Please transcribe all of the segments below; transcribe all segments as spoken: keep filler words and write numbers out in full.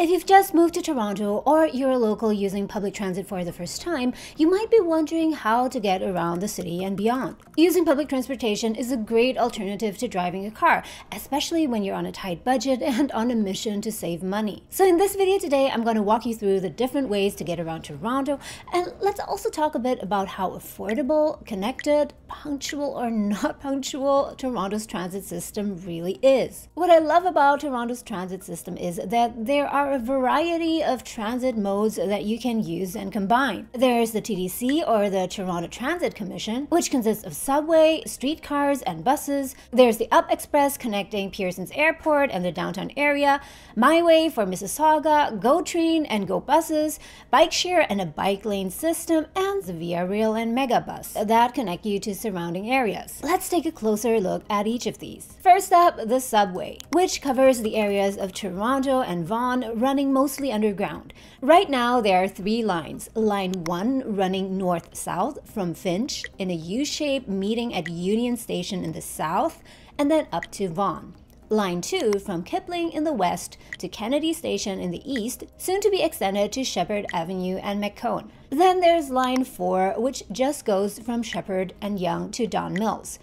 If you've just moved to Toronto or you're a local using public transit for the first time, you might be wondering how to get around the city and beyond. Using public transportation is a great alternative to driving a car, especially when you're on a tight budget and on a mission to save money. So in this video today, I'm going to walk you through the different ways to get around Toronto, and let's also talk a bit about how affordable, connected, punctual or not punctual Toronto's transit system really is. What I love about Toronto's transit system is that there are a variety of transit modes that you can use and combine. There's the T T C or the Toronto Transit Commission, which consists of subway, streetcars and buses. There's the U P Express connecting Pearson's Airport and the downtown area, MyWay for Mississauga, GO Train and GO Buses, Bike Share and a bike lane system, and the V I A Rail and Megabus that connect you to surrounding areas. Let's take a closer look at each of these. First up, the subway, which covers the areas of Toronto and Vaughan, running mostly underground. Right now, there are three lines. Line one running north-south from Finch in a U shape meeting at Union Station in the south and then up to Vaughan. Line two from Kipling in the west to Kennedy Station in the east, soon to be extended to Sheppard Avenue and McCone. Then there's Line four, which just goes from Sheppard and Yonge to Don Mills.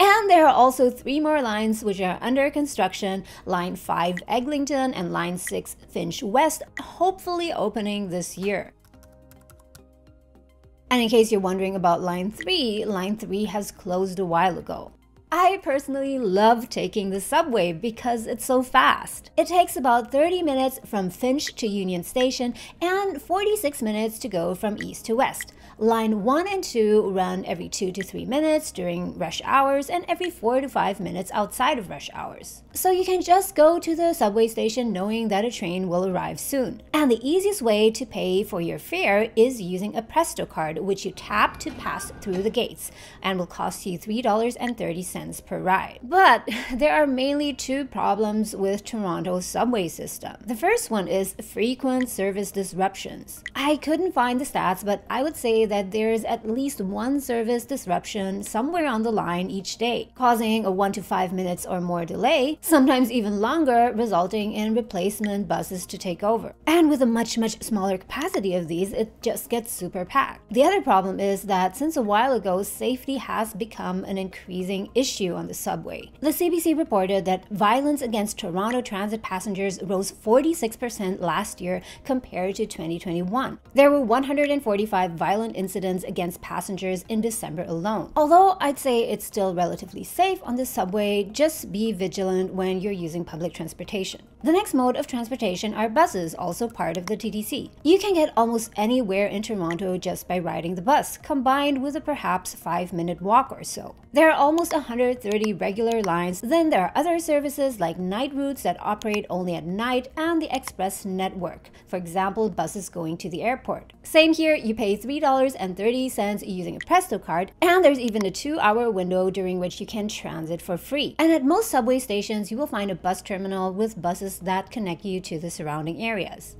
And there are also three more lines which are under construction, Line five Eglinton and Line six Finch West, hopefully opening this year. And in case you're wondering about Line three, Line three has closed a while ago. I personally love taking the subway because it's so fast. It takes about thirty minutes from Finch to Union Station and forty-six minutes to go from east to west. Line one and two run every two to three minutes during rush hours and every four to five minutes outside of rush hours. So you can just go to the subway station knowing that a train will arrive soon. And the easiest way to pay for your fare is using a Presto card, which you tap to pass through the gates and will cost you three dollars and thirty cents per ride. But there are mainly two problems with Toronto's subway system. The first one is frequent service disruptions. I couldn't find the stats, but I would say that there is at least one service disruption somewhere on the line each day, causing a one to five minutes or more delay, sometimes even longer, resulting in replacement buses to take over. And with a much, much smaller capacity of these, it just gets super packed. The other problem is that since a while ago, safety has become an increasing issue issue on the subway. The C B C reported that violence against Toronto transit passengers rose forty-six percent last year compared to twenty twenty-one. There were one hundred forty-five violent incidents against passengers in December alone. Although I'd say it's still relatively safe on the subway, just be vigilant when you're using public transportation. The next mode of transportation are buses, also part of the T T C. You can get almost anywhere in Toronto just by riding the bus, combined with a perhaps five minute walk or so. There are almost one hundred thirty regular lines, then there are other services like night routes that operate only at night and the express network, for example buses going to the airport. Same here, you pay three dollars and thirty cents using a Presto card, and there's even a two hour window during which you can transit for free. And at most subway stations, you will find a bus terminal with buses that connect you to the surrounding areas.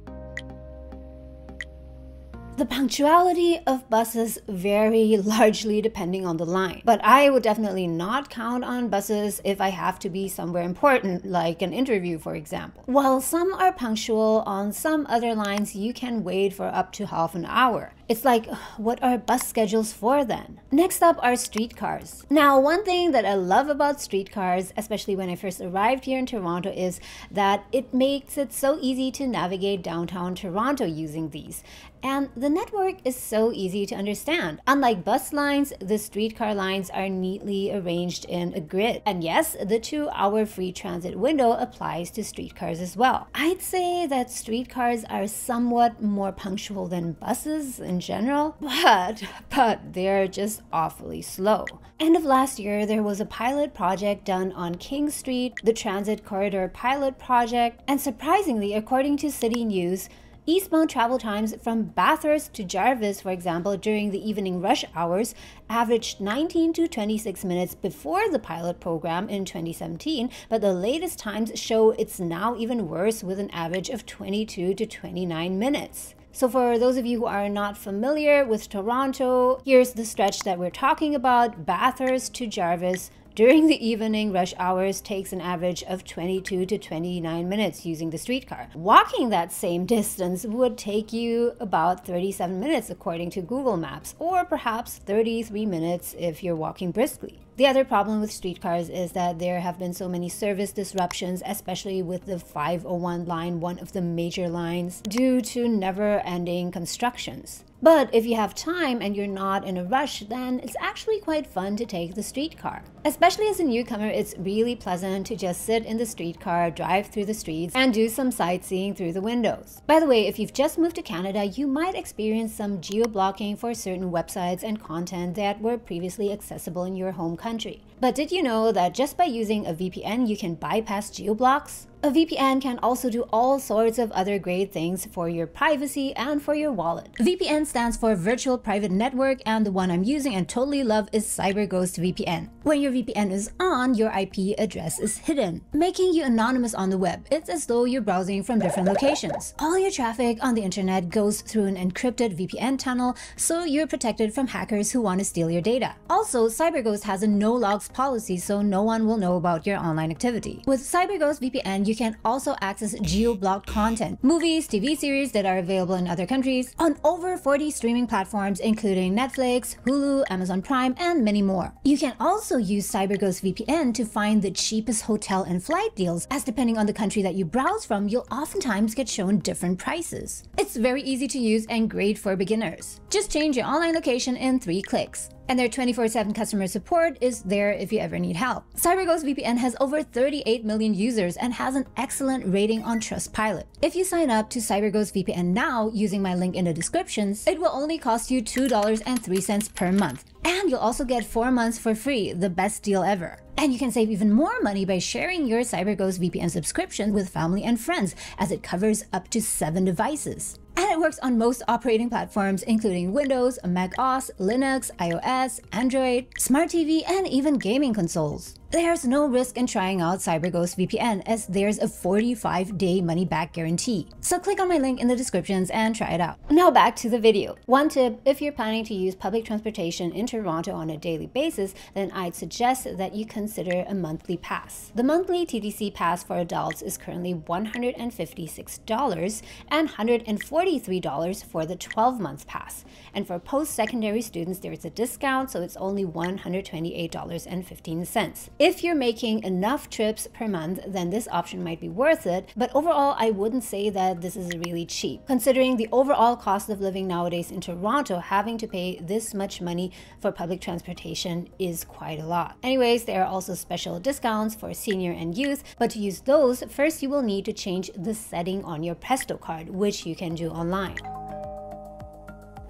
The punctuality of buses vary largely depending on the line, but I would definitely not count on buses if I have to be somewhere important, like an interview for example. While some are punctual, on some other lines you can wait for up to half an hour. It's like, what are bus schedules for then? Next up are streetcars. Now, one thing that I love about streetcars, especially when I first arrived here in Toronto, is that it makes it so easy to navigate downtown Toronto using these. And the network is so easy to understand. Unlike bus lines, the streetcar lines are neatly arranged in a grid. And yes, the two hour free transit window applies to streetcars as well. I'd say that streetcars are somewhat more punctual than buses in general, but but they're just awfully slow. End of last year, there was a pilot project done on King Street, the Transit Corridor Pilot Project, and surprisingly, according to City News, eastbound travel times from Bathurst to Jarvis, for example, during the evening rush hours averaged nineteen to twenty-six minutes before the pilot program in twenty seventeen, but the latest times show it's now even worse with an average of twenty-two to twenty-nine minutes. So for those of you who are not familiar with Toronto, here's the stretch that we're talking about, Bathurst to Jarvis during the evening rush hours takes an average of twenty-two to twenty-nine minutes using the streetcar. Walking that same distance would take you about thirty-seven minutes according to Google Maps, or perhaps thirty-three minutes if you're walking briskly. The other problem with streetcars is that there have been so many service disruptions, especially with the five oh one line, one of the major lines, due to never-ending constructions. But if you have time and you're not in a rush, then it's actually quite fun to take the streetcar. Especially as a newcomer, it's really pleasant to just sit in the streetcar, drive through the streets, and do some sightseeing through the windows. By the way, if you've just moved to Canada, you might experience some geo-blocking for certain websites and content that were previously accessible in your home country. But did you know that just by using a V P N, you can bypass geo-blocks? A V P N can also do all sorts of other great things for your privacy and for your wallet. V P N stands for Virtual Private Network, and the one I'm using and totally love is CyberGhost V P N. When your V P N is on, your I P address is hidden, making you anonymous on the web. It's as though you're browsing from different locations. All your traffic on the internet goes through an encrypted V P N tunnel, so you're protected from hackers who want to steal your data. Also, CyberGhost has a no-logs policy, so no one will know about your online activity. With CyberGhost V P N, you can also access geo-blocked content, movies, T V series that are available in other countries, on over forty streaming platforms including Netflix, Hulu, Amazon Prime, and many more. You can also use CyberGhost V P N to find the cheapest hotel and flight deals, as depending on the country that you browse from, you'll oftentimes get shown different prices. It's very easy to use and great for beginners. Just change your online location in three clicks. And their twenty-four seven customer support is there if you ever need help. CyberGhost V P N has over thirty-eight million users and has an excellent rating on Trustpilot. If you sign up to CyberGhost V P N now using my link in the descriptions, it will only cost you two dollars and three cents per month. And you'll also get four months for free, the best deal ever. And you can save even more money by sharing your CyberGhost V P N subscription with family and friends, as it covers up to seven devices. And it works on most operating platforms, including Windows, Mac O S, Linux, iOS, Android, Smart T V, and even gaming consoles. There's no risk in trying out CyberGhost V P N, as there's a forty-five day money-back guarantee. So click on my link in the descriptions and try it out. Now back to the video. One tip, if you're planning to use public transportation in Toronto on a daily basis, then I'd suggest that you consider a monthly pass. The monthly T T C pass for adults is currently one hundred fifty-six dollars and one hundred forty-three dollars for the twelve month pass. And for post-secondary students, there is a discount, so it's only one hundred twenty-eight dollars and fifteen cents. If you're making enough trips per month, then this option might be worth it, but overall I wouldn't say that this is really cheap. Considering the overall cost of living nowadays in Toronto, having to pay this much money for public transportation is quite a lot. Anyways, there are also special discounts for senior and youth, but to use those, first you will need to change the setting on your Presto card, which you can do online.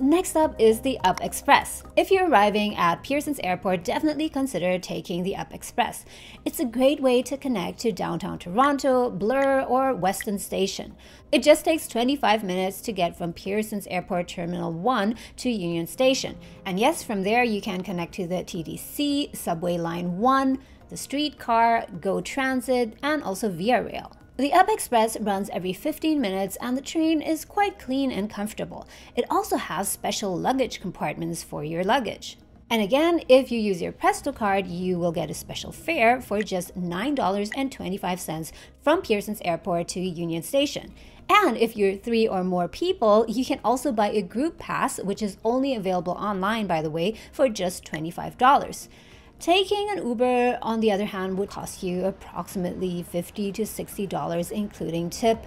Next up is the U P Express. If you're arriving at Pearson's Airport, definitely consider taking the U P Express. It's a great way to connect to downtown Toronto, Bloor, or Weston Station. It just takes twenty-five minutes to get from Pearson's Airport Terminal one to Union Station. And yes, from there you can connect to the T T C, Subway Line one, the streetcar, GO Transit, and also V I A Rail. The U P Express runs every fifteen minutes and the train is quite clean and comfortable. It also has special luggage compartments for your luggage. And again, if you use your Presto card, you will get a special fare for just nine dollars and twenty-five cents from Pearson's Airport to Union Station. And if you're three or more people, you can also buy a group pass, which is only available online, by the way, for just twenty-five dollars. Taking an Uber, on the other hand, would cost you approximately fifty to sixty dollars, including tip.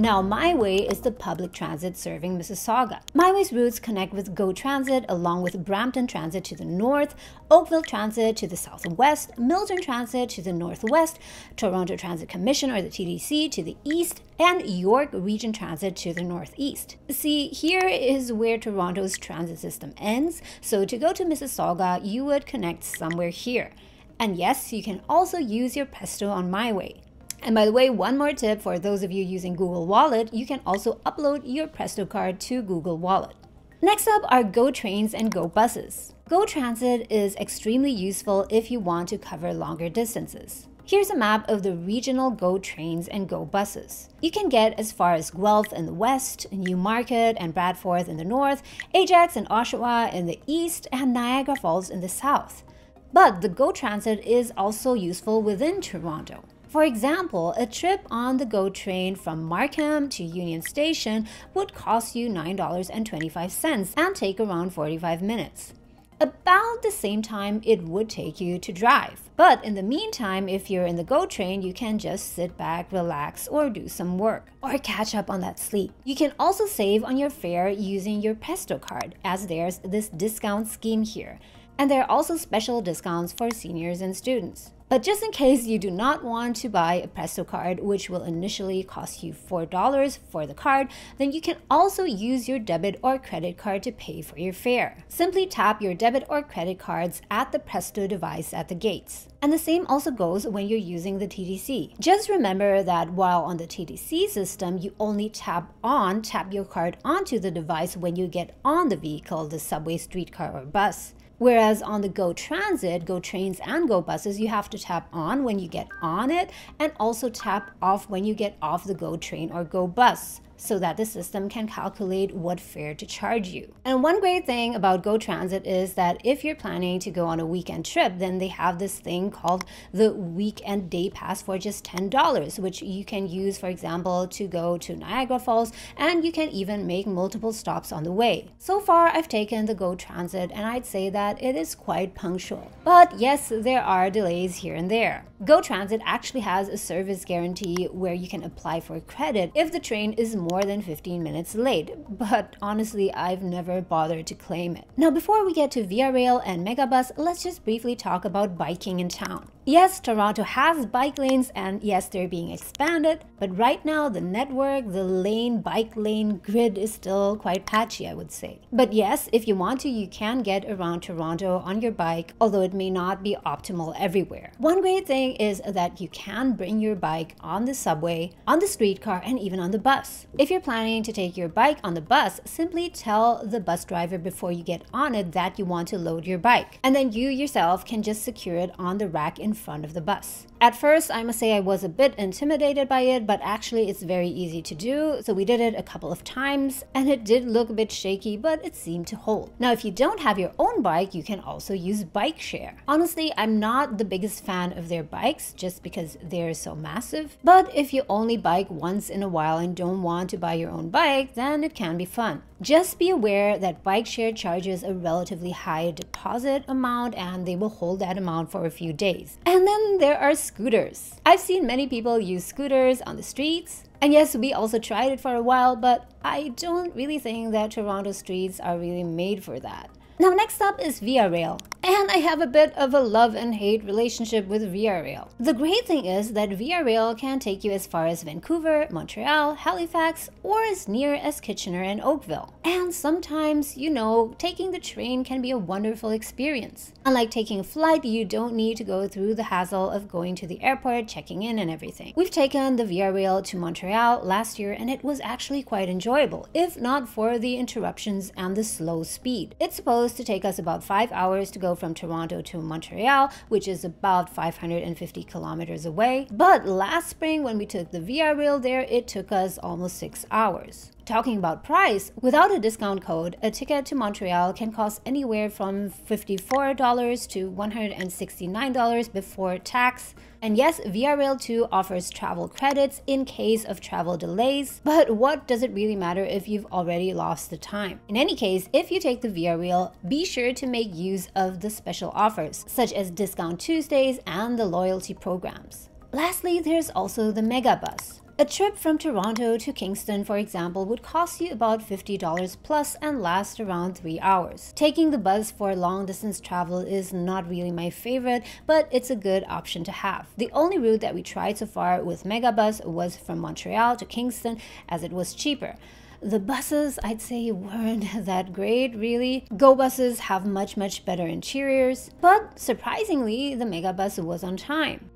Now, MyWay is the public transit serving Mississauga. MyWay's routes connect with GO Transit along with Brampton Transit to the north, Oakville Transit to the southwest, Milton Transit to the northwest, Toronto Transit Commission or the T T C to the east, and York Region Transit to the northeast. See, here is where Toronto's transit system ends, so to go to Mississauga, you would connect somewhere here. And yes, you can also use your Presto on MyWay. And by the way, one more tip for those of you using Google Wallet, you can also upload your Presto card to Google Wallet. Next up are GO Trains and GO Buses. GO Transit is extremely useful if you want to cover longer distances. Here's a map of the regional GO Trains and GO Buses. You can get as far as Guelph in the west, Newmarket and Bradforth in the north, Ajax and Oshawa in the east, and Niagara Falls in the south. But the GO Transit is also useful within Toronto. For example, a trip on the GO train from Markham to Union Station would cost you nine dollars and twenty-five cents and take around forty-five minutes. About the same time it would take you to drive. But in the meantime, if you're in the GO train, you can just sit back, relax, or do some work, or catch up on that sleep. You can also save on your fare using your Presto card, as there's this discount scheme here. And there are also special discounts for seniors and students. But just in case you do not want to buy a Presto card, which will initially cost you four dollars for the card, then you can also use your debit or credit card to pay for your fare. Simply tap your debit or credit cards at the Presto device at the gates. And the same also goes when you're using the T T C. Just remember that while on the T T C system, you only tap on, tap your card onto the device when you get on the vehicle, the subway, streetcar, or bus. Whereas on the GO Transit, GO Trains and GO Buses, you have to tap on when you get on it and also tap off when you get off the GO Train or GO Bus, so that the system can calculate what fare to charge you. And one great thing about GO Transit is that if you're planning to go on a weekend trip, then they have this thing called the weekend day pass for just ten dollars, which you can use, for example, to go to Niagara Falls, and you can even make multiple stops on the way. So far, I've taken the GO Transit, and I'd say that it is quite punctual. But yes, there are delays here and there. GO Transit actually has a service guarantee where you can apply for credit if the train is more more than fifteen minutes late, but honestly, I've never bothered to claim it. Now, before we get to V I A Rail and Megabus, let's just briefly talk about biking in town. Yes, Toronto has bike lanes, and yes, they're being expanded, but right now the network, the lane, bike lane grid is still quite patchy, I would say. But yes, if you want to, you can get around Toronto on your bike, although it may not be optimal everywhere. One great thing is that you can bring your bike on the subway, on the streetcar, and even on the bus. If you're planning to take your bike on the bus, simply tell the bus driver before you get on it that you want to load your bike, and then you yourself can just secure it on the rack in front of the bus. At first, I must say I was a bit intimidated by it, but actually it's very easy to do, so we did it a couple of times, and it did look a bit shaky, but it seemed to hold. Now, if you don't have your own bike, you can also use Bike Share. Honestly, I'm not the biggest fan of their bikes, just because they're so massive, but if you only bike once in a while and don't want to buy your own bike, then it can be fun. Just be aware that Bike Share charges a relatively high deposit amount, and they will hold that amount for a few days. And then there are scooters. I've seen many people use scooters on the streets. And yes, we also tried it for a while, but I don't really think that Toronto streets are really made for that. Now, next up is V I A Rail. And I have a bit of a love and hate relationship with V I A Rail. The great thing is that V I A Rail can take you as far as Vancouver, Montreal, Halifax, or as near as Kitchener and Oakville. And sometimes, you know, taking the train can be a wonderful experience. Unlike taking a flight, you don't need to go through the hassle of going to the airport, checking in, and everything. We've taken the V I A Rail to Montreal last year, and it was actually quite enjoyable, if not for the interruptions and the slow speed. It's supposed to take us about five hours to go from Toronto to Montreal, which is about five hundred fifty kilometers away. But last spring, when we took the V I A Rail there, it took us almost six hours. Talking about price, without a discount code, a ticket to Montreal can cost anywhere from fifty-four dollars to one hundred sixty-nine dollars before tax. And yes, V I A Rail too offers travel credits in case of travel delays, but what does it really matter if you've already lost the time? In any case, if you take the V I A Rail, be sure to make use of the special offers, such as Discount Tuesdays and the loyalty programs. Lastly, there's also the Megabus. A trip from Toronto to Kingston, for example, would cost you about fifty dollars plus and last around three hours. Taking the bus for long-distance travel is not really my favorite, but it's a good option to have. The only route that we tried so far with Megabus was from Montreal to Kingston, as it was cheaper. The buses, I'd say, weren't that great, really. GO Buses have much, much better interiors, but surprisingly, the Megabus was on time.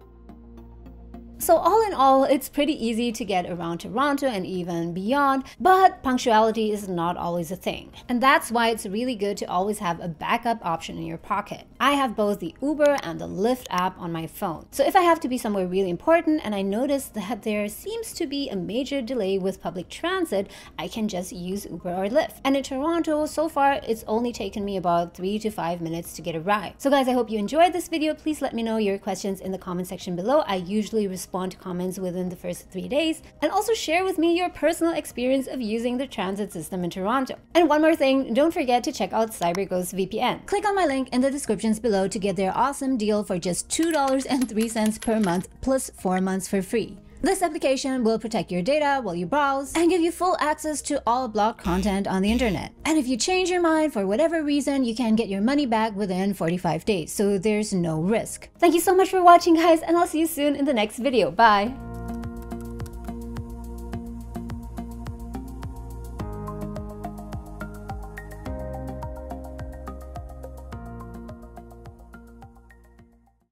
So all in all, it's pretty easy to get around Toronto and even beyond, but punctuality is not always a thing. And that's why it's really good to always have a backup option in your pocket. I have both the Uber and the Lyft app on my phone. So if I have to be somewhere really important and I notice that there seems to be a major delay with public transit, I can just use Uber or Lyft. And in Toronto, so far, it's only taken me about three to five minutes to get a ride. So guys, I hope you enjoyed this video. Please let me know your questions in the comment section below. I usually respond to comments within the first three days, and also share with me your personal experience of using the transit system in Toronto. And one more thing, don't forget to check out CyberGhost V P N. Click on my link in the descriptions below to get their awesome deal for just two dollars and three cents per month plus four months for free. This application will protect your data while you browse and give you full access to all blocked content on the internet. And if you change your mind for whatever reason, you can get your money back within forty-five days, so there's no risk. Thank you so much for watching, guys, and I'll see you soon in the next video. Bye!